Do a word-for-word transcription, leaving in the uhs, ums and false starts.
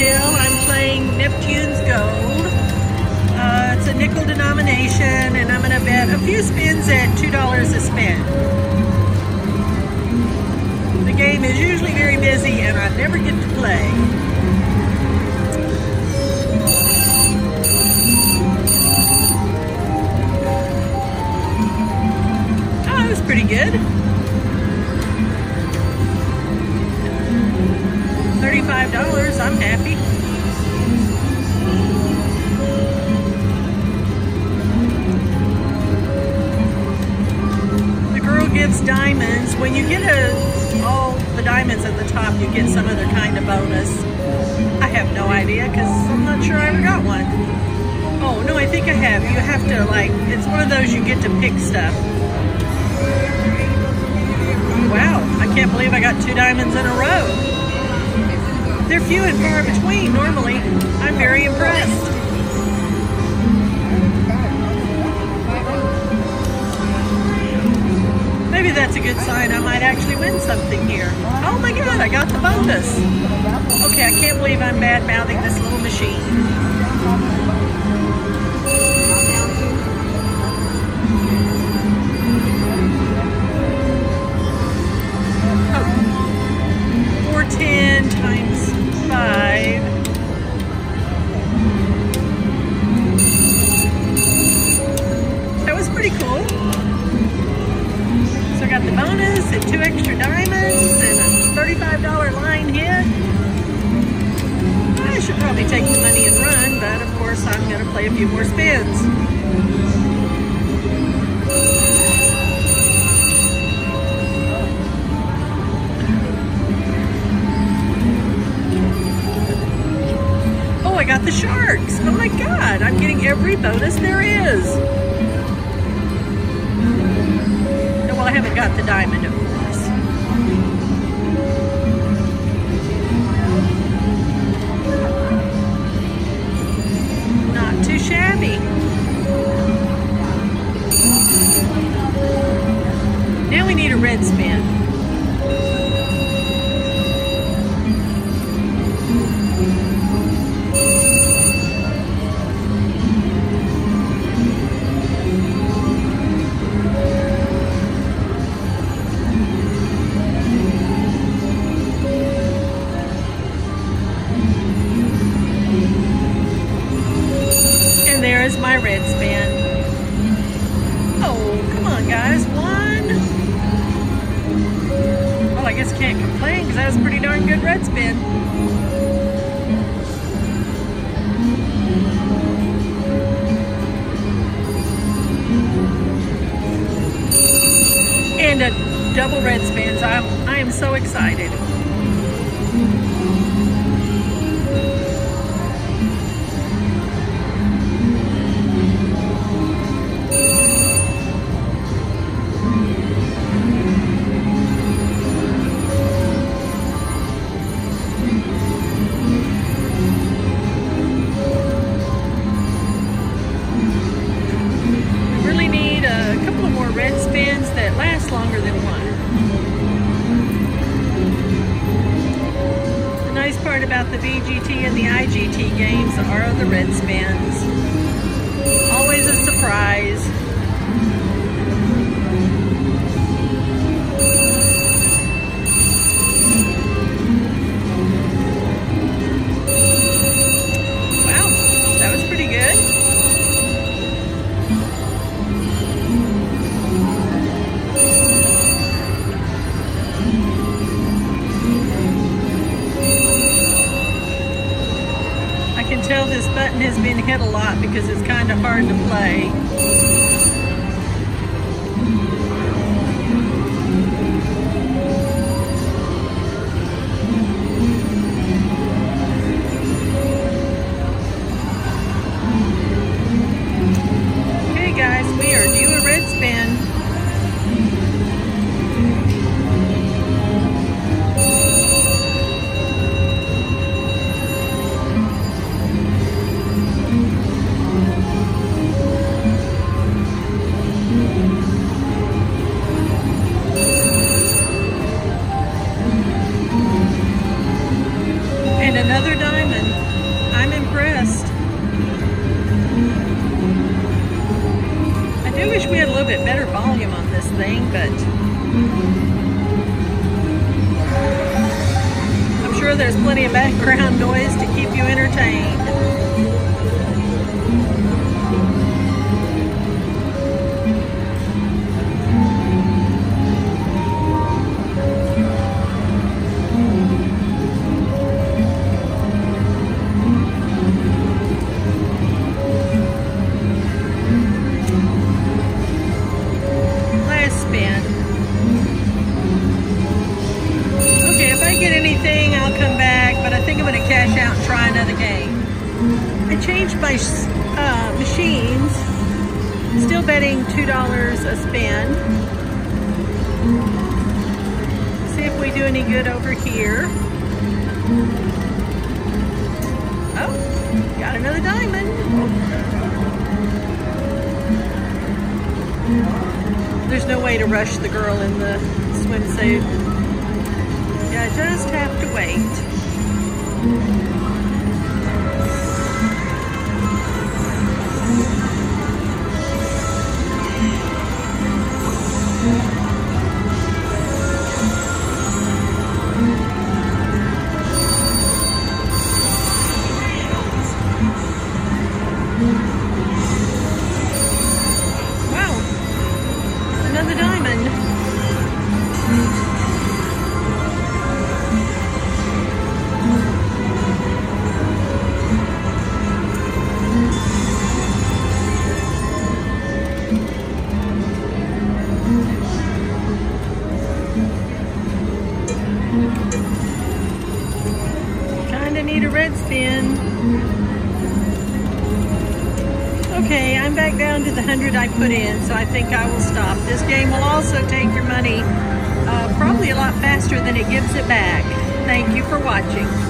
still. I'm playing Neptune's Gold. Uh, it's a nickel denomination, and I'm going to bet a few spins at two dollars a spin. The game is usually very busy, and I never get to play. Pretty good. Thirty-five dollars. I'm happy. The girl gives diamonds. When you get a, all the diamonds at the top, you get some other kind of bonus. I have no idea because I'm not sure I ever got one. Oh no, I think I have. You have to like. It's one of those you get to pick stuff. Wow, I can't believe I got two diamonds in a row. They're few and far between normally. I'm very impressed. Maybe that's a good sign. I might actually win something here. Oh my god, I got the bonus. Okay, I can't believe I'm bad-mouthing this little machine. A few more spins. Oh, I got the sharks. Oh my god, I'm getting every bonus there is. No, well, I haven't got the diamond, of course. Shabby. Now we need a red spin. My red spin. Oh, come on guys, one. Well, I guess can't complain because that was a pretty darn good red spin. And a double red spin, so I'm, I am so excited. About the V G T and the I G T games are the red spins. Always a surprise. Wow, that was pretty good. Tell this button has been hit a lot because it's kind of hard to play. Okay guys, we are due a red spin. Another diamond. impressed. I do wish we had a little bit better volume on this thing, but I'm sure there's plenty of background noise to keep you entertained. My uh, machines, still betting two dollars a spin. See if we do any good over here. Oh, got another diamond. There's no way to rush the girl in the swimsuit. Yeah, I just have to wait. Okay, I'm back down to the hundred I put in, so I think I will stop. This game will also take your money uh, probably a lot faster than it gives it back. Thank you for watching.